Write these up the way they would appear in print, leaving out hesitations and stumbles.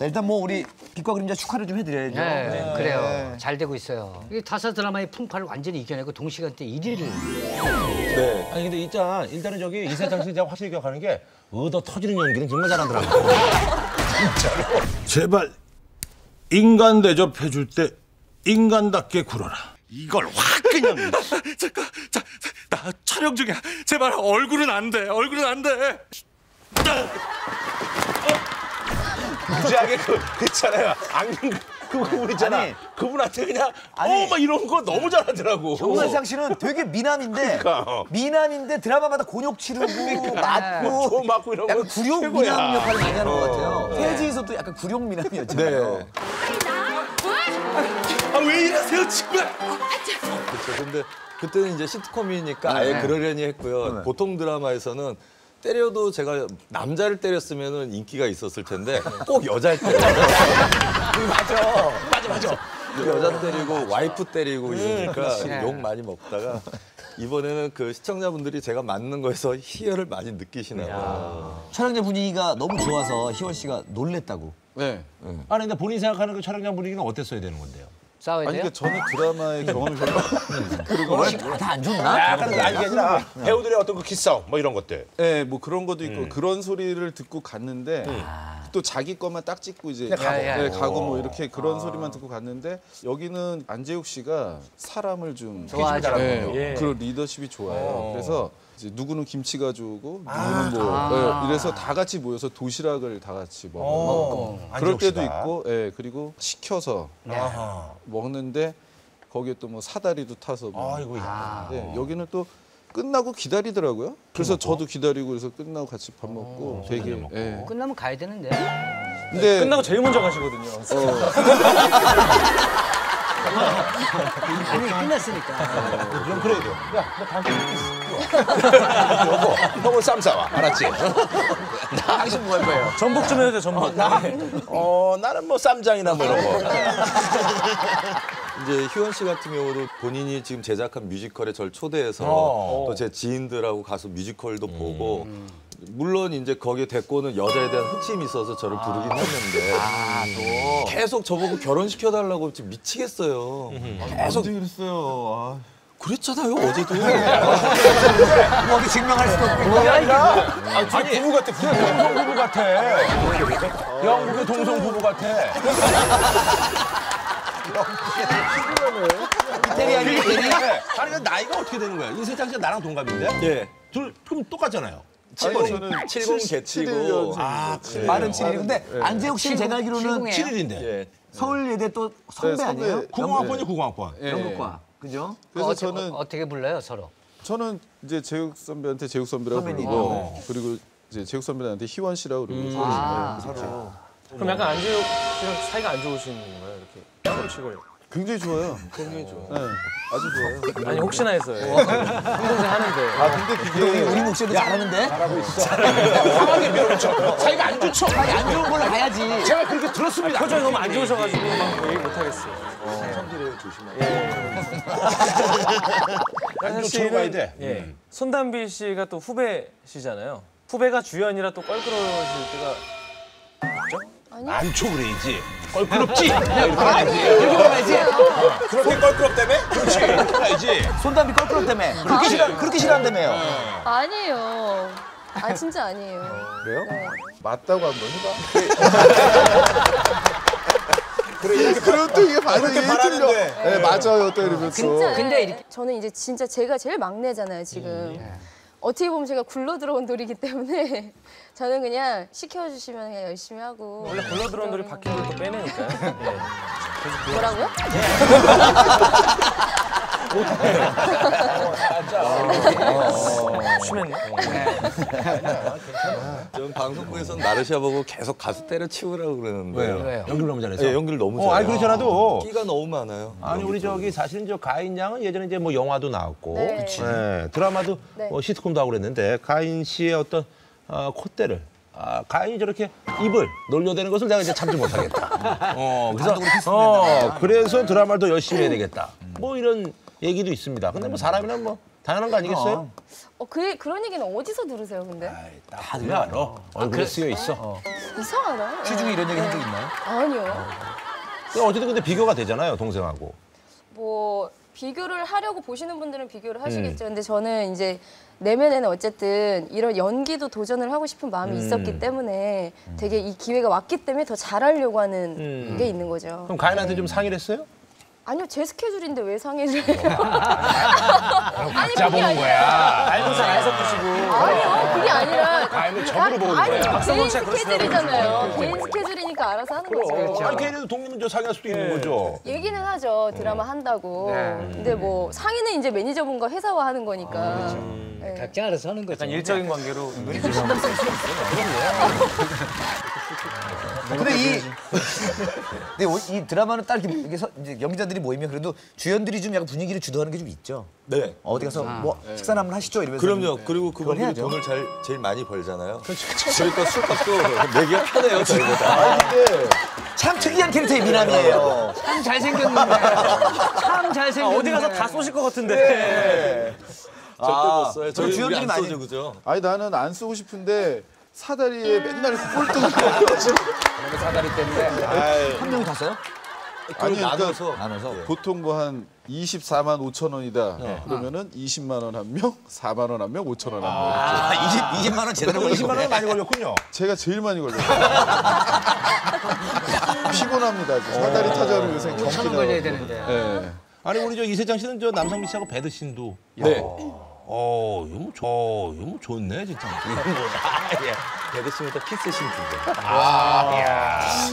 일단 뭐 우리 빛과 그림자 축하를 좀 해드려야죠. 네, 네. 그래요. 네. 잘 되고 있어요. 이 타사 드라마의 풍파를 완전히 이겨내고 동시간대 1위를. 네. 아니 근데 일단은 저기 이세창 씨 확실히 기억하는 게 얻어 터지는 연기는 정말 잘하더라고요. 진짜로. 제발 인간 대접해줄 때 인간답게 굴어라. 이걸 확 그냥. 잠깐, 나 촬영 중이야. 제발 얼굴은 안 돼. 얼굴은 안 돼. 무지하게 그랬잖아요. 그 부분 있잖아. 아니, 그분한테 그냥 막 이런 거 너무 잘하더라고. 정관상 씨는 되게 미남인데 미남인데 드라마마다 곤욕 치르고 맞고 조 맞고 이런 거 구룡 미남 역할을 많이 하는 것 같아요. 태지에서도 약간 구룡 미남이었잖아요. 네. 아, 왜 이러세요 정말. 그렇죠. 근데 그때는 이제 시트콤이니까 아예 그러려니 했고요. 보통 드라마에서는 때려도 제가 남자를 때렸으면 인기가 있었을 텐데 꼭 여자를 때려요. 맞아. 여자 때리고 와이프 때리고 이러니까 욕 많이 먹다가 이번에는 그 시청자분들이 제가 맞는 거에서 희열을 많이 느끼시나 봐요. 촬영장 분위기가 너무 좋아서 희월 씨가 놀랬다고. 네. 아니 근데 본인 생각하는 그 촬영장 분위기는 어땠어야 되는 건데요? 싸워야 돼요? 아니, 근데 저는 드라마의 경험이 별로 그리고 다 안 좋나? 약간 아니겠나? 배우들의 어떤 그 키싸움 뭐 이런 것들. 네, 뭐 그런 것도 있고 그런 소리를 듣고 갔는데 또 자기 것만 딱 찍고 이제 가고 뭐 이렇게 그런 소리만 듣고 갔는데 여기는 안재욱 씨가 사람을 좀 좋아하잖아요. 그런 리더십이 좋아요. 그래서 이제 누구는 김치가 좋고 누구는 이래서 다 같이 모여서 도시락을 다 같이 먹고 그럴 때도 있고 그리고 시켜서 먹는데 거기에 또 뭐 사다리도 타서 여기는 또 끝나고 기다리더라고요. 그래서 저도 기다리고 그래서 끝나고 같이 밥 먹고 되게 끝나면 가야 되는데 근데 끝나고 제일 먼저 가시거든요. 아니 끝났으니까. 그럼 그래야 돼요. 야, 나 당신 여보, 형을 쌈 싸와. 알았지? 당신 뭐 할 거예요? 전복 좀 해주세요, 전복. 나는 뭐 쌈장이나 뭐 이런 거. 이제 희원 씨 같은 경우도 본인이 지금 제작한 뮤지컬에 저를 초대해서 또 제 지인들하고 가서 뮤지컬도 보고 물론 이제 거기에 대꼬는 여자에 대한 흑심이 있어서 저를 부르긴 했는데 또 계속 저보고 결혼시켜달라고 지금 미치겠어요. 계속 그랬어요. 그랬잖아요 어제도. 어디 증명할 수도 없고. 아니 부부 같아. 동성 부부 같아. 야 우리 동성 부부 같아. 이태리아니 아니 나이가 어떻게 되는 거야? 이세창 씨가 나랑 동갑인데? 예. 둘 그럼 똑같잖아요. 7번이 70 개치고. 아, 그래. 말은 7일. 근데 안재욱 씨는 제가 알기로는 7일인데. 예. 서울예대 또 선배 아니에요? 90학번이 90학번. 영국과. 그죠? 그래서 저는 어떻게 불러요, 서로? 저는 이제 재욱 선배한테 재욱 선배라고 부르고 그리고 이제 재욱 선배한테 희원 씨라고 그러고 서로. 그럼 약간 안재욱 씨랑 사이가 안 좋으신 건가요? 이렇게. 굉장히 좋아요. 굉장히 좋아요. 네, 아주 좋아요. 아니 혹시나 했어요. 항상 하는데. 아 근데 그게 우리 목소리도 잘하는데? 잘하고 있어. 상황이 묘하죠. 자기가 안 좋죠. 자기 안 좋은 걸로 가야지. 제가 그렇게 들었습니다. 표정이 너무 안 좋으셔가지고 막 얘기 못 하겠어요. 사람들이 조심하세요. 안 좋은 거 아닌데. 예. 손담비 씨가 또 후배시잖아요. 후배가 주연이라 또 껄끄러워질 때가 있죠? 안초 그래야지. 껄끄럽지? 그냥 그러야지. 이렇게 말하지. 그렇게 껄끄럽다며? 그렇지. 이렇게 말하지. 손담비 껄끄럽다며. 그렇게 싫어한다며요. 아니에요. 아, 진짜 아니에요. 그래요? 네. 맞다고 한번 해봐. 그래, 그럼 또 이게 반응이 틀려. 네, 맞아요. 또 이러면서. 근데 저는 이제 진짜 제가 제일 막내잖아요, 지금. 어떻게 보면 제가 굴러 들어온 돌이기 때문에 저는 그냥 시켜주시면 그냥 열심히 하고 원래 굴러 들어온 돌이 바뀐 걸 또 빼내니까요. 네. 뭐라고요? 심했네. 전 방송국에서는 나르샤 보고 계속 가수 때려치우라고 그러는데 왜요? 연기를 너무 잘해서? 네, 연기를 너무 잘해요. 아니 그렇잖아도 끼가 너무 많아요. 아니 우리 저기 사실은 저 가인 양은 예전에 이제 뭐 영화도 나왔고 드라마도 시트콤도 하고 그랬는데 가인 씨의 어떤 콧대를 가인이 저렇게 입을 놀려대는 것을 내가 이제 참지 못하겠다. 그래서 드라마를 더 열심히 해야 되겠다. 뭐 이런 얘기도 있습니다. 근데 뭐 사람이란 뭐 당연한 거 아니겠어요? 그런 얘기는 어디서 들으세요, 근데? 다 그래 알아. 얼굴에 쓰여 있어. 이상하다. 시중에 이런 얘기 한 적 있나요? 아니요. 어쨌든 근데 비교가 되잖아요, 동생하고. 뭐 비교를 하려고 보시는 분들은 비교를 하시겠죠. 근데 저는 이제 내면에는 어쨌든 이런 연기도 도전을 하고 싶은 마음이 있었기 때문에 되게 이 기회가 왔기 때문에 더 잘하려고 하는 게 있는 거죠. 그럼 가인한테 좀 상의를 했어요? 아니요, 제 스케줄인데 왜 상의를 해요? 아니, 짜보는 거야. 알면서 안 섞으시고. 아니요, 그게 아니라. 아니면 적으로 보는 거야. 개인 스케줄이잖아요. 개인 스케줄이니까 알아서 하는 거죠. 그렇죠. 아니, 걔네도 동료면 상의할 수도 있는 거죠. 얘기는 하죠, 드라마 한다고. 근데 뭐 상의는 이제 매니저분과 회사와 하는 거니까. 그렇죠. 각자 알아서 하는 거죠. 약간 일적인 관계로 눈이 좀 안 맞을 수 있어요. 근데 이 드라마는 딱 이렇게 이제 연기자들이 모이면 그래도 주연들이 좀 약간 분위기를 주도하는 게 좀 있죠. 네. 어디 가서 뭐 식사나 한번 하시죠 이러면서. 그럼요. 그리고 그분들이 돈을 제일 많이 벌잖아요. 그러니까 술값도 내기가 편해요, 저희보다. 참 특이한 캐릭터의 미남이에요. 참 잘생겼는데. 참 잘생겼는데. 어디 가서 다 쏘실 것 같은데. 저도 못 써요. 주연들이 많이 쏘죠, 그죠? 아니, 나는 안 쓰고 싶은데 사다리에 맨날 꼴등을 해가지고. 사다리 때문에. 한 명이 다 써요? 아니, 나눠서. 보통 뭐 한 245,000원이다. 그러면은 20만 원 한 명, 4만 원 한 명, 5천 원 한 명. 아, 20만 원 제대로 걸렸군요. 20만 원 많이 걸렸군요. 제가 제일 많이 걸렸어요. 피곤합니다. 사다리 타자로 요새 경기가. 5천 원 걸려야 되는데. 아니, 우리 저 이세창 씨는 저 남성미 씨하고 배드 씨도. 네. 이거 좋네, 진짜. 배드 씨는 또 키스 씬인데. 와, 이야.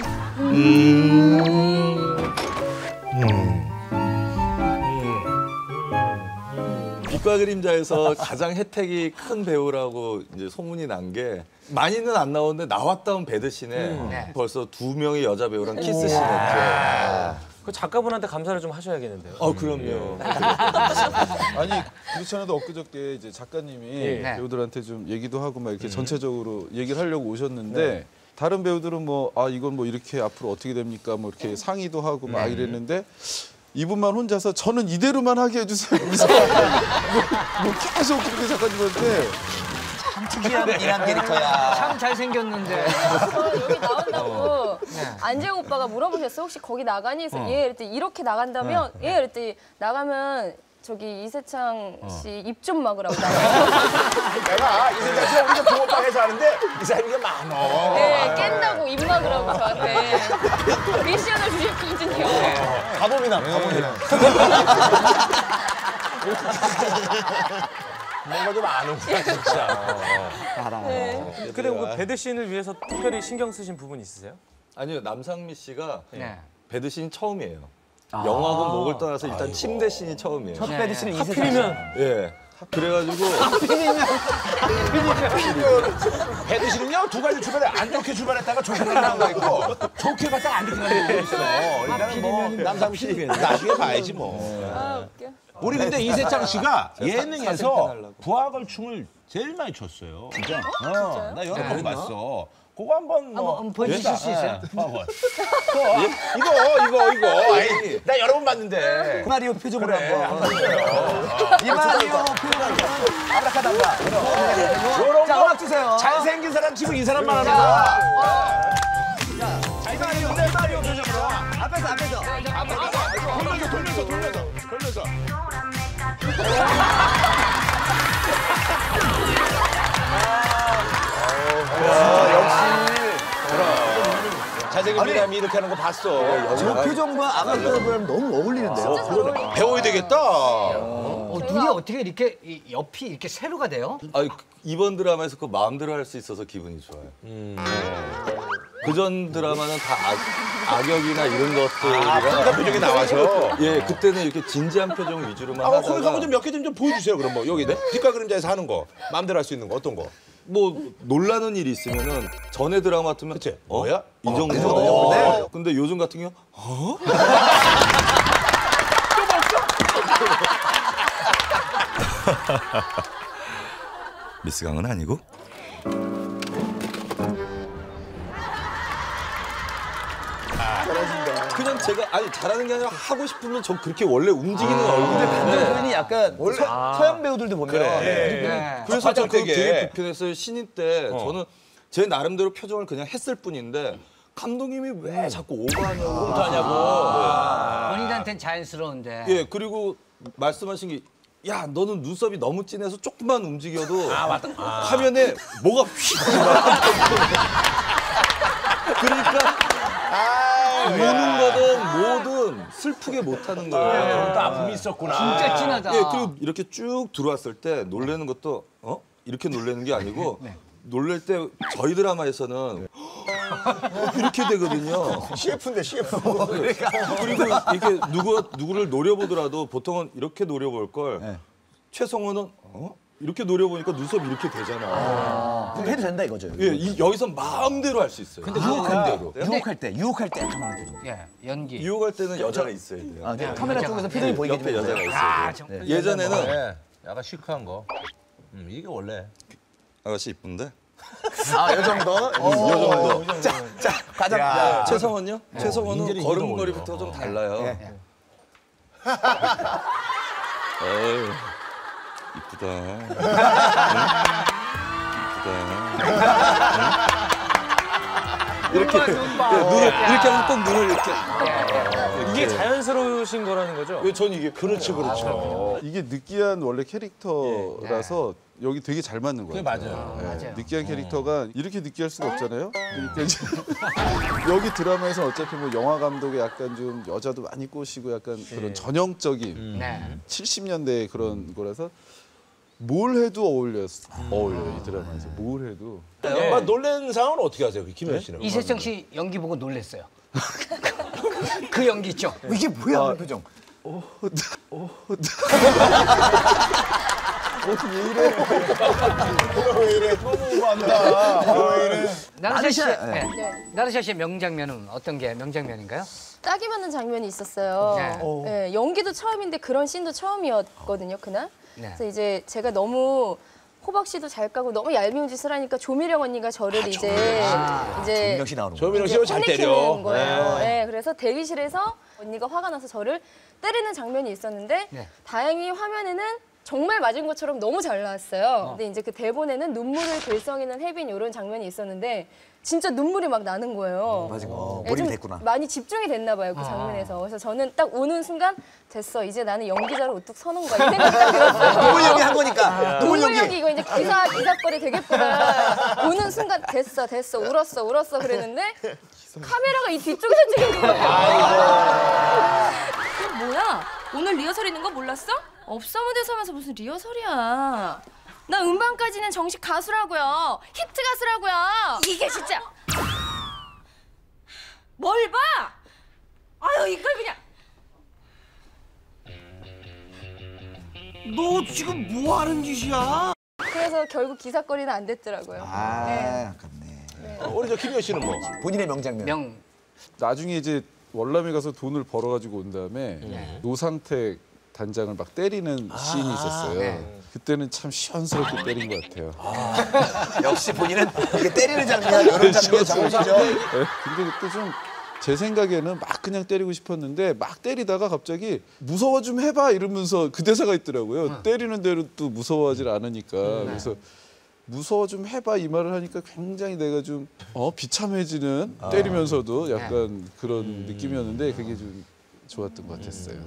빛과 그림자에서 가장 혜택이 큰 배우라고 이제 소문이 난 게 많이는 안 나오는데 나왔다운 배드 씬에 벌써 2명의 여자 배우랑 키스 씬했죠. 그 작가분한테 감사를 좀 하셔야겠는데요. 그럼요. 아니, 그렇지 않아도 엊그저께 이제 작가님이 배우들한테 좀 얘기도 하고 막 이렇게 전체적으로 얘기를 하려고 오셨는데 다른 배우들은 뭐, 이건 뭐 이렇게 앞으로 어떻게 됩니까? 뭐 이렇게 상의도 하고 막 이랬는데 이분만 혼자서 저는 이대로만 하게 해주세요. 뭐 계속 그렇게 작가님한테. 참 특이한 이란 캐릭터야. 참 잘생겼는데. 그래서 여기 나온다고 안재욱 오빠가 물어보셨어. 혹시 거기 나가니? 그래서 예, 이랬더니 이렇게 나간다면 예, 이랬더니 나가면 저기 이세창 씨 입 좀 막으라고 나가요. 내가 이세창 씨랑 우리가 동업방에서 하는데 이 사람이 많어. 네, 깬다고 입 막으라고 저한테 미션을 주셨거든요. 가범이나. 뭔가 좀 안 오구나, 진짜. 알아. 그리고 배드 씬을 위해서 특별히 신경 쓰신 부분 있으세요? 아니요, 남상미 씨가 배드 씬이 처음이에요. 영화건 목을 떠나서 일단 침대 씬이 처음이에요. 첫 배드 씬이 하필이면. 예. 그래가지고. 하필이면. 배드 씬은요, 두 가지 출발해. 안 좋게 출발했다가 좋게 가는 거 있고, 좋게 갔다가 안 좋게 가는 거 있어. 일단은 뭐, 남상미 씨 나중에 봐야지 뭐. 웃겨. 우리 근데 이세창 씨가 예능에서 부하걸춤을 제일 많이 췄어요. 진짜? 진짜요? 나 여러 번 봤어. 그거 한번 보여주실 수 있어요? 이거. 아니, 나 여러 번 봤는데. 마리오 표정으로 한번. 이마리오 표정으로. 아브라카다브라. 이런 거 음악 주세요. 잘생긴 사람 치고 이 사람만 하는 거야. 마리오 표정으로. 앞에서. 돌면서. 역시. 자세히 미남이 이렇게 하는 거 봤어. 저 표정과 아마추어랑 너무 어울리는데요. 배워야 되겠다. 눈이 어떻게 이렇게 옆이 이렇게 세로가 돼요? 이번 드라마에서 그 마음대로 할 수 있어서 기분이 좋아요. 그전 드라마는 다 악역이나 이런 것들이랑 그러니까 표정이 나와서 그때는 이렇게 진지한 표정 위주로만 하다가 거기 가면 좀 몇 개 좀 보여주세요. 그럼 뭐 여기 빛과 그림자에서 하는 거 마음대로 할 수 있는 거 어떤 거? 뭐 놀라는 일이 있으면은 전에 드라마 같으면 그치? 뭐야? 이 정도였는데 근데 요즘 같은 경우 미스 강은 아니고? 잘하신다. 그냥 제가 아니 잘하는 게 아니라 하고 싶으면 저 그렇게 원래 움직이는 얼굴에 반대 표현이 약간 원래 서양 배우들도 보면 그래. 네. 네. 그래서 저 되게 불편했어요. 신인 때 저는 제 나름대로 표정을 그냥 했을 뿐인데 감독님이 왜 자꾸 오버하냐고 본인한테는 자연스러운데. 예, 그리고 말씀하신 게 야, 너는 눈썹이 너무 진해서 조금만 움직여도 화면에 뭐가 휙 그러니까 우는 거든 뭐든 슬프게 못 하는 거예요. 또 아픔이 있었구나. 진짜 진하다. 예, 그리고 이렇게 쭉 들어왔을 때 놀라는 것도 어? 이렇게 놀라는 게 아니고 네. 놀랄 때 저희 드라마에서는 이렇게 되거든요. CF인데 CF. 그러니까. 그리고 이렇게 누구를 노려보더라도 보통은 이렇게 노려볼 걸 네. 최성호는 어? 이렇게 노려보니까 눈썹이 이렇게 되잖아. 근데 해도 된다 이거죠. 예, 여기서 마음대로 할 수 있어요. 근데 유혹한대로. 유혹할 때 가만히 계세요. 예, 연기. 유혹할 때는 여자가 있어야 돼요. 아, 네. 카메라 쪽에서 피드백이 보이게 옆에 여자가 있어요. 네. 예전에는 약간 시크한 거. 이게 원래. 아가씨 이쁜데? 아, 요 정도? 요 정도. 자, 가장 최성원요? 최성원은 걸음걸이부터 좀 달라요. 예. 에이, 이쁘다. 응? 이쁘다. 응? 이렇게 눈을 이렇게 하면 꼭 눈을 이렇게. 이게 자연스러우신 거라는 거죠? 예, 전 이게 그렇죠. 이게 느끼한 원래 캐릭터라서. 여기 되게 잘 맞는 거예요. 맞아요. 네. 맞아요. 느끼한 캐릭터가 이렇게 느끼할 수가 없잖아요. 그러니까 이제 여기 드라마에서는 어차피 뭐 영화 감독의 약간 좀 여자도 많이 꼬시고 약간 그런 전형적인 70년대의 그런 거라서 뭘 해도 어울려요. 이 드라마에서 뭘 해도. 네. 놀라는 상황은 어떻게 하세요, 김현 씨는? 이세정 씨 연기 보고 놀랐어요. 그 연기 있죠. 이게 뭐야, 표정. 왜 이래? 너무 안다. 왜 이래? 나르샤 씨의 명장면은 어떤 게 명장면인가요? 딱이 맞는 장면이 있었어요. 네. 네, 연기도 처음인데 그런 씬도 처음이었거든요, 그날. 네. 그래서 이제 제가 너무 호박 씨도 잘 까고 너무 얄미운 짓을 하니까 조미령 언니가 저를 조미령 씨도 잘 때려. 거예요. 네. 네, 그래서 대기실에서 언니가 화가 나서 저를 때리는 장면이 있었는데 네. 다행히 화면에는 정말 맞은 것처럼 너무 잘 나왔어요. 근데 이제 그 대본에는 눈물을 글썽이는 혜빈 이런 장면이 있었는데 진짜 눈물이 막 나는 거예요. 맞아, 몰입이 됐구나. 많이 집중이 됐나 봐요, 그 장면에서. 그래서 저는 딱 우는 순간 됐어, 이제 나는 연기자로 우뚝 서는 거야. 이 생각이 딱 들었어요. 눈물 연기 한 거니까. 눈물 연기 이거 이제 기사거리 되겠구나. 우는 순간 됐어, 울었어 그랬는데 카메라가 이 뒤쪽에서 찍은 거예요. 뭐야? 오늘 리허설 있는 거 몰랐어? 업사무대에서 하면서 무슨 리허설이야. 나 음반까지는 정식 가수라고요. 히트 가수라고요. 이게 진짜. 뭘 봐? 아유 이걸 그냥. 너 지금 뭐 하는 짓이야? 그래서 결국 기사거리는 안 됐더라고요. 아, 네. 아깝네. 네. 우리 저 김현 씨는 뭐? 본인의 명장면. 나중에 이제 월남에 가서 돈을 벌어가지고 온 다음에 노상택 단장을 막 때리는 씬이 있었어요. 네. 그때는 참 시원스럽게 때린 것 같아요. 역시 본인은 이게 때리는 장면, 여러 장면 잘하시죠. 근데 그때 좀 제 생각에는 막 그냥 때리고 싶었는데 막 때리다가 갑자기 무서워 좀 해봐 이러면서 그 대사가 있더라고요. 때리는 대로 또 무서워하질 않으니까. 그래서 무서워 좀 해봐 이 말을 하니까 굉장히 내가 좀 비참해지는 때리면서도 약간 그런 느낌이었는데 그게 좀 좋았던 것 같았어요.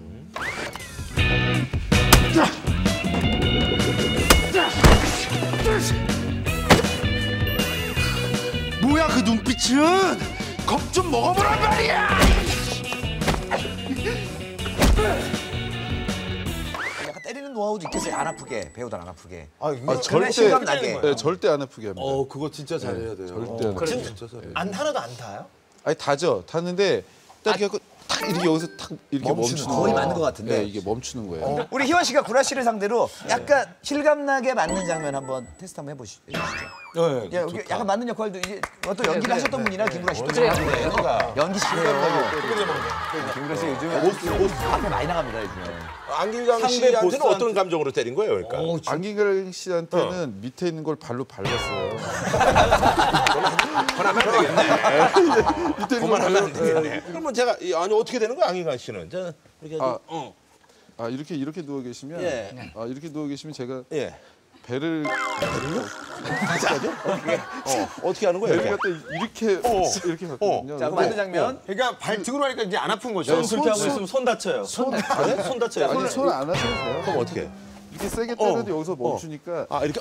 뭐야 그 눈빛은? 겁 좀 먹어보란 말이야! 약간 때리는 노하우도 있겠어요? 안 아프게, 배우들 안 아프게. 절대 안 아프게 합니다. 그거 진짜 잘해야 돼요. 절대 안 아프게. 진짜 잘해요. 하나도 안 타요? 아니 다죠. 타는데 딱 이렇게 탁 이렇게 여기서 탁 이렇게 멈추는 거의 맞는 것 같은데 네, 이게 멈추는 거예요. 우리 희원 씨가 구라 씨를 상대로 약간 실감나게 맞는 장면 한번 테스트 한번 해보시죠. 네, 예, 약간 맞는 역할도 이게 또 연기를 하셨던 분이라 김구라 씨도 연기 잘해요. 김구라 씨 요즘에 앞에 많이 나갑니다 요즘에. 안기강 씨한테는 어떤 감정으로 때린 거예요, 그러니까? 안기강 씨한테는 밑에 있는 걸 발로 밟았어요. 그만 하면 되겠네. 밑에 있는 걸 발로 밟았네. 그러면 제가 아니 어떻게 되는 거야, 안기강 씨는? 저는 이렇게 이렇게 누워 계시면 이렇게 누워 계시면 제가. 배를요? 진짜죠? 어떻게 하는 거예요? 배를 갖다 이렇게 하거든요. 자, 맞는 장면. 그러니까 발등으로 하니까 이제 안 아픈 거죠. 손 그렇게 하고 있으면 손 다쳐요. 손 다쳐요. 아니, 손 안 하셔도 돼요. 그럼 어떻게 해? 이렇게 세게 때려도 여기서 멈추니까. 아, 이렇게